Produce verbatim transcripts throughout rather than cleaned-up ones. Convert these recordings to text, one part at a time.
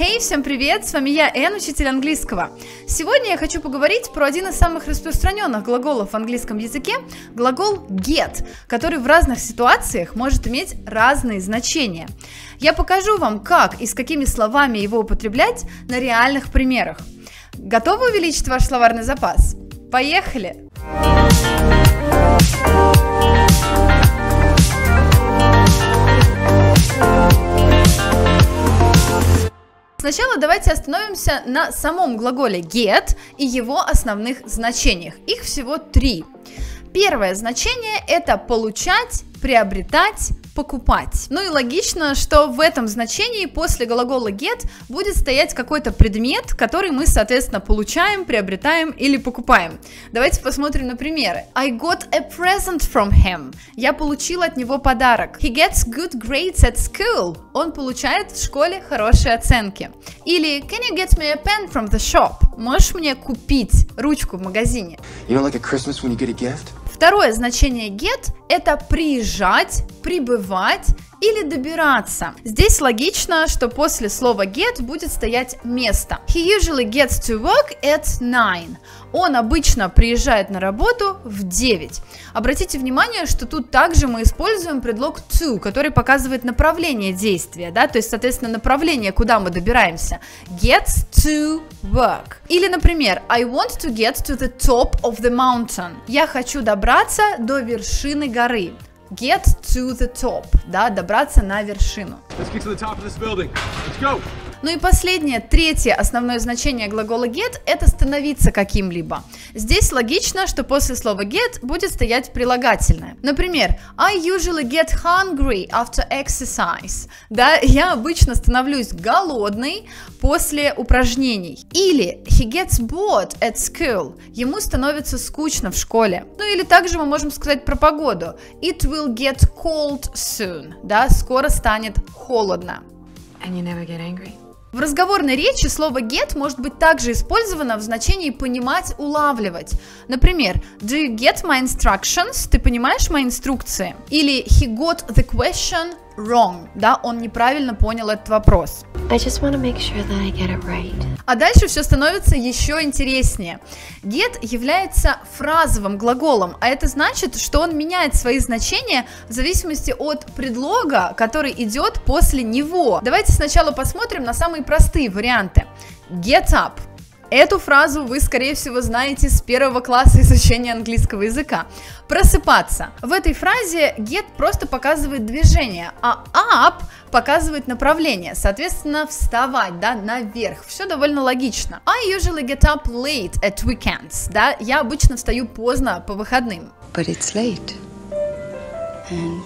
Эй, hey, всем привет! С вами я, Эн, учитель английского. Сегодня я хочу поговорить про один из самых распространенных глаголов в английском языке, глагол get, который в разных ситуациях может иметь разные значения. Я покажу вам, как и с какими словами его употреблять на реальных примерах. Готовы увеличить ваш словарный запас? Поехали! Сначала давайте остановимся на самом глаголе get и его основных значениях. Их всего три. Первое значение – это получать, приобретать, покупать. Ну и логично, что в этом значении после глагола get будет стоять какой-то предмет, который мы, соответственно, получаем, приобретаем или покупаем. Давайте посмотрим на примеры. I got a present from him. Я получил от него подарок. He gets good grades at school. Он получает в школе хорошие оценки. Или Can you get me a pen from the shop? Можешь мне купить ручку в магазине? You know, like at Christmas when you get a gift? Второе значение get – это приезжать, прибывать или добираться. Здесь логично, что после слова get будет стоять место. He usually gets to work at nine. Он обычно приезжает на работу в девять. Обратите внимание, что тут также мы используем предлог to, который показывает направление действия, да, то есть, соответственно, направление, куда мы добираемся. Gets to work. Или, например, I want to get to the top of the mountain. Я хочу добраться до вершины горы. Get to the top, да, добраться на вершину. Let's get to the top of this building. Let's go. Ну и последнее, третье основное значение глагола get – это становиться каким-либо. Здесь логично, что после слова get будет стоять прилагательное. Например, I usually get hungry after exercise. Да, я обычно становлюсь голодной после упражнений. Или he gets bored at school. Ему становится скучно в школе. Ну или также мы можем сказать про погоду. It will get cold soon. Да, скоро станет холодно. And you never get angry. В разговорной речи слово get может быть также использовано в значении понимать, улавливать. Например, do you get my instructions? Ты понимаешь мои инструкции? Или he got the question wrong. Да, он неправильно понял этот вопрос. I just want to make sure that I get it right. А дальше все становится еще интереснее. Get является фразовым глаголом, а это значит, что он меняет свои значения в зависимости от предлога, который идет после него. Давайте сначала посмотрим на самые простые варианты. Get up. Эту фразу вы, скорее всего, знаете с первого класса изучения английского языка. Просыпаться. В этой фразе get просто показывает движение, а up показывает направление, соответственно, вставать, да, наверх. Все довольно логично. I usually get up late at weekends, да, я обычно встаю поздно по выходным. But it's late, and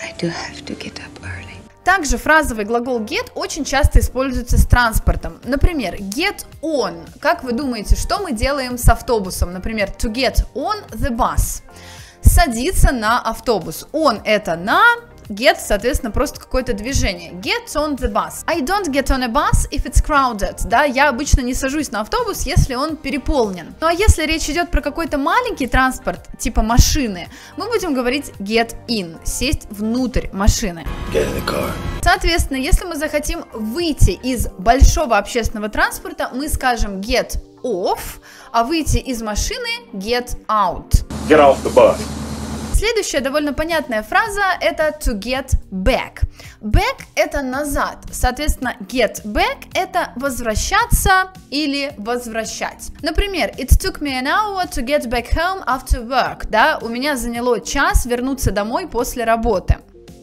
I do have to get up early. Также фразовый глагол get очень часто используется с транспортом. Например, get on. Как вы думаете, что мы делаем с автобусом? Например, to get on the bus. Садиться на автобус. On – это на, get, соответственно, просто какое-то движение. Get on the bus. I don't get on a bus if it's crowded. Да, я обычно не сажусь на автобус, если он переполнен. Ну а если речь идет про какой-то маленький транспорт, типа машины, мы будем говорить get in, сесть внутрь машины. Соответственно, если мы захотим выйти из большого общественного транспорта, мы скажем get off, а выйти из машины get out. Get off the bus. Следующая довольно понятная фраза – это to get back. Back – это назад, соответственно, get back – это возвращаться или возвращать. Например, it took me an hour to get back home after work. Да, у меня заняло час вернуться домой после работы.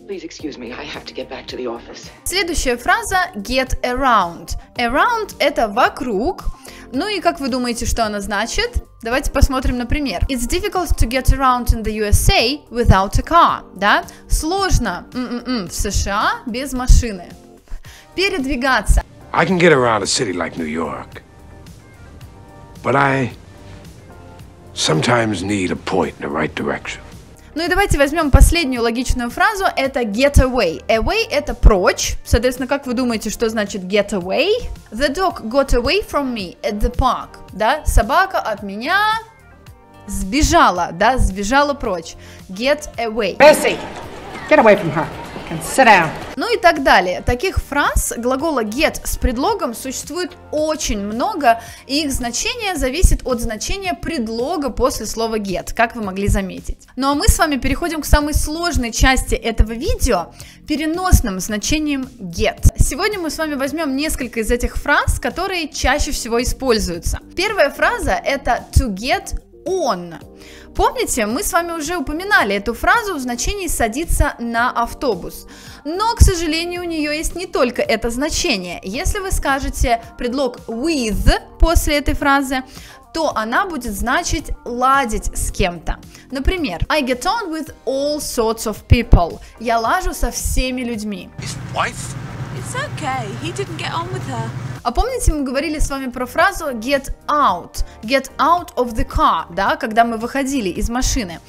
Please excuse me, I have to get back to the office. Следующая фраза – get around. Around – это вокруг. Ну и как вы думаете, что она значит? Давайте посмотрим на пример. It's difficult to get around in the ю эс эй without a car. Да? Сложно м-м-м, в США без машины. Передвигаться. I can get around a city like New York, but I sometimes need a point in the right direction. Ну и давайте возьмем последнюю логичную фразу, это get away. Away – это прочь, соответственно, как вы думаете, что значит get away? The dog got away from me at the park, да, собака от меня сбежала, да, сбежала прочь. Get away. Bessie, get away from her. can sit down. Ну и так далее. Таких фраз глагола get с предлогом существует очень много, и их значение зависит от значения предлога после слова get, как вы могли заметить. Ну а мы с вами переходим к самой сложной части этого видео, переносным значением get. Сегодня мы с вами возьмем несколько из этих фраз, которые чаще всего используются. Первая фраза — это to get on. Помните, мы с вами уже упоминали эту фразу в значении «садиться на автобус». Но, к сожалению, у нее есть не только это значение. Если вы скажете предлог with после этой фразы, то она будет значить ладить с кем-то. Например, I get on with all sorts of people. Я лажу со всеми людьми. А помните, мы говорили с вами про фразу get out, get out of the car, да, когда мы выходили из машины.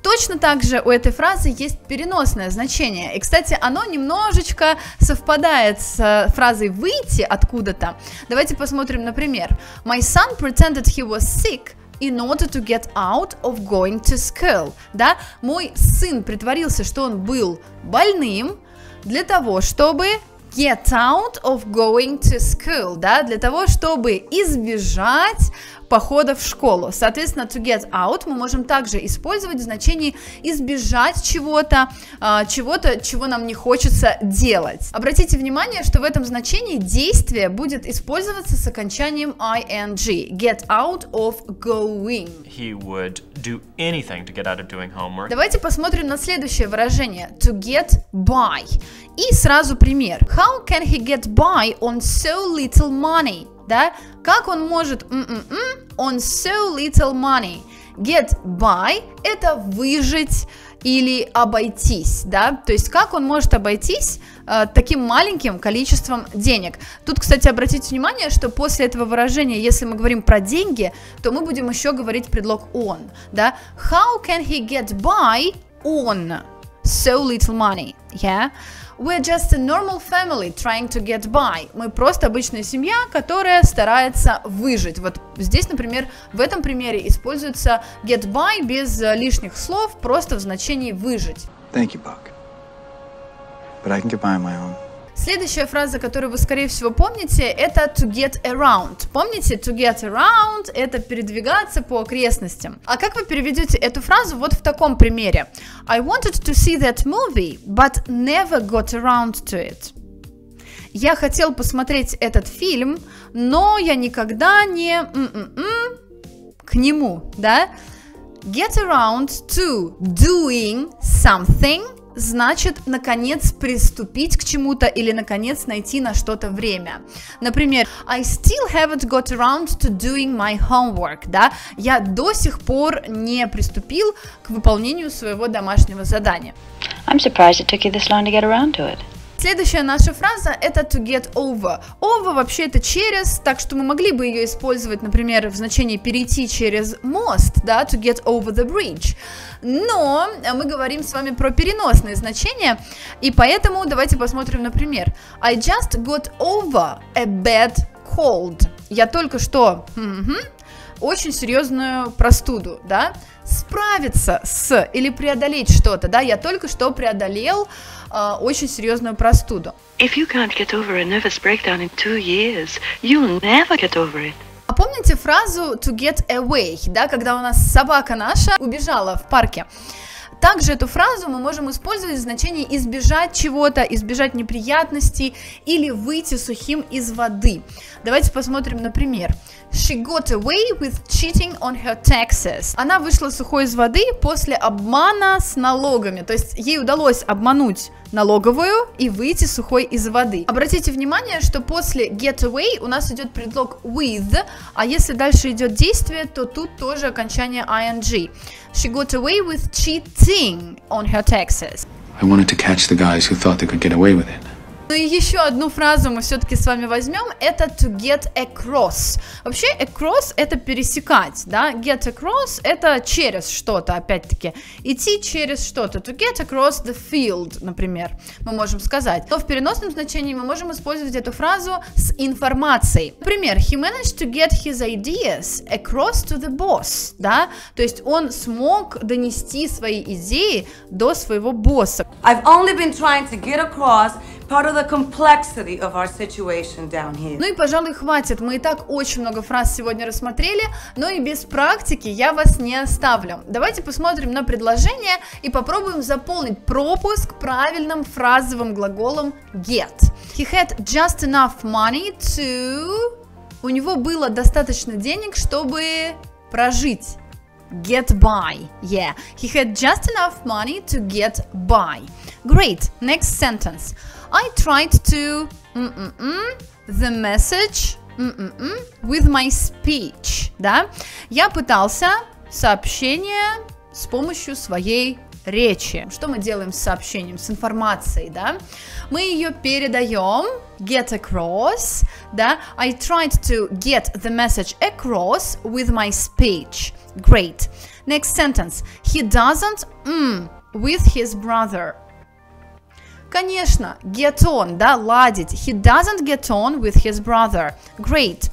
Точно так же у этой фразы есть переносное значение. И, кстати, оно немножечко совпадает с фразой выйти откуда-то. Давайте посмотрим, например. My son pretended he was sick in order to get out of going to school. Да, мой сын притворился, что он был больным для того, чтобы... get out of going to school, да, для того, чтобы избежать похода в школу. Соответственно, to get out мы можем также использовать в значении избежать чего-то, чего-то, чего нам не хочется делать. Обратите внимание, что в этом значении действие будет использоваться с окончанием ing, get out of going. He would do anything to get out of doing homework. Давайте посмотрим на следующее выражение, to get by. И сразу пример. How can he get by on so little money? Да? Как он может м-м-м, on so little money? Get by – это выжить или обойтись, да? То есть как он может обойтись э, таким маленьким количеством денег? Тут, кстати, обратите внимание, что после этого выражения, если мы говорим про деньги, то мы будем еще говорить предлог on, да? How can he get by on so little money? Yeah? We're just a normal family trying to get by. Мы просто обычная семья, которая старается выжить. Вот здесь, например, в этом примере используется get by без лишних слов, просто в значении выжить. Thank you, Buck. But I can get by on my own. Следующая фраза, которую вы, скорее всего, помните, это to get around. Помните, to get around – это передвигаться по окрестностям. А как вы переведете эту фразу вот в таком примере? I wanted to see that movie, but never got around to it. Я хотел посмотреть этот фильм, но я никогда не м-м-м к нему, да? Get around to doing something значит, наконец, приступить к чему-то или, наконец, найти на что-то время. Например, I still haven't got around to doing my homework, да, я до сих пор не приступил к выполнению своего домашнего задания. I'm surprised it took you this long to get around to it. Следующая наша фраза это to get over. Over вообще это через, так что мы могли бы ее использовать, например, в значении перейти через мост, да, to get over the bridge. Но мы говорим с вами про переносные значения, и поэтому давайте посмотрим, например, I just got over a bad cold. Я только что угу, очень серьезную простуду, да. Справиться с или преодолеть что-то, да, я только что преодолел э, очень серьезную простуду. А помните фразу to get away, да, когда у нас собака наша убежала в парке? Также эту фразу мы можем использовать в значении избежать чего-то, избежать неприятностей или выйти сухим из воды. Давайте посмотрим, например. She got away with cheating on her taxes. Она вышла сухой из воды после обмана с налогами. То есть ей удалось обмануть налоговую и выйти сухой из воды. Обратите внимание, что после get away у нас идет предлог with, а если дальше идет действие, то тут тоже окончание ing. She got away with cheating on her taxes. I wanted to catch the guys who thought they could get away with it. Ну и еще одну фразу мы все-таки с вами возьмем, это to get across. Вообще across это пересекать, да, get across это через что-то, опять-таки, идти через что-то, to get across the field, например, мы можем сказать. Но в переносном значении мы можем использовать эту фразу с информацией. Например, he managed to get his ideas across to the boss, да, то есть он смог донести свои идеи до своего босса. I've only been trying to get across part of the complexity of our situation down here. Ну и, пожалуй, хватит. Мы и так очень много фраз сегодня рассмотрели, но и без практики я вас не оставлю. Давайте посмотрим на предложение и попробуем заполнить пропуск правильным фразовым глаголом get. He had just enough money to... У него было достаточно денег, чтобы прожить. Get by. Yeah. He had just enough money to get by. Great. Next sentence. I tried to mm-mm-mm, the message mm-mm-mm, with my speech. Да? Я пытался сообщение с помощью своей речи. Что мы делаем с сообщением, с информацией, да? Мы ее передаем, get across, да? I tried to get the message across with my speech. Great. Next sentence. He doesn't mm, with his brother. Конечно, get on, да, ладить. He doesn't get on with his brother. Great.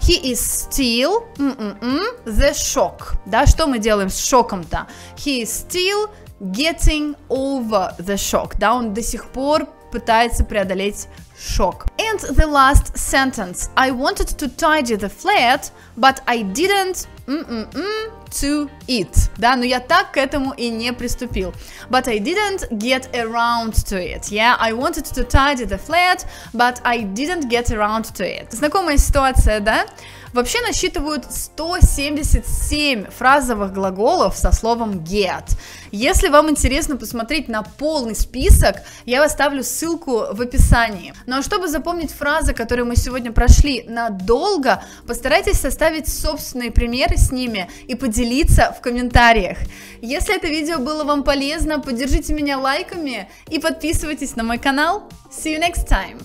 He is still mm-mm-mm, the shock. Да, что мы делаем с шоком-то? He is still getting over the shock. Да, он до сих пор пытается преодолеть шок. And the last sentence. I wanted to tidy the flat, but I didn't mm-mm-mm, to it. Да, но я так к этому и не приступил. But I didn't get around to it. Yeah, I wanted to tidy the flat, but I didn't get around to it. Знакомая ситуация, да? Вообще насчитывают сто семьдесят семь фразовых глаголов со словом get. Если вам интересно посмотреть на полный список, я оставлю ссылку в описании. Ну а чтобы запомнить фразы, которые мы сегодня прошли надолго, постарайтесь составить собственные примеры с ними и поделиться в комментариях. Если это видео было вам полезно, поддержите меня лайками и подписывайтесь на мой канал. See you next time!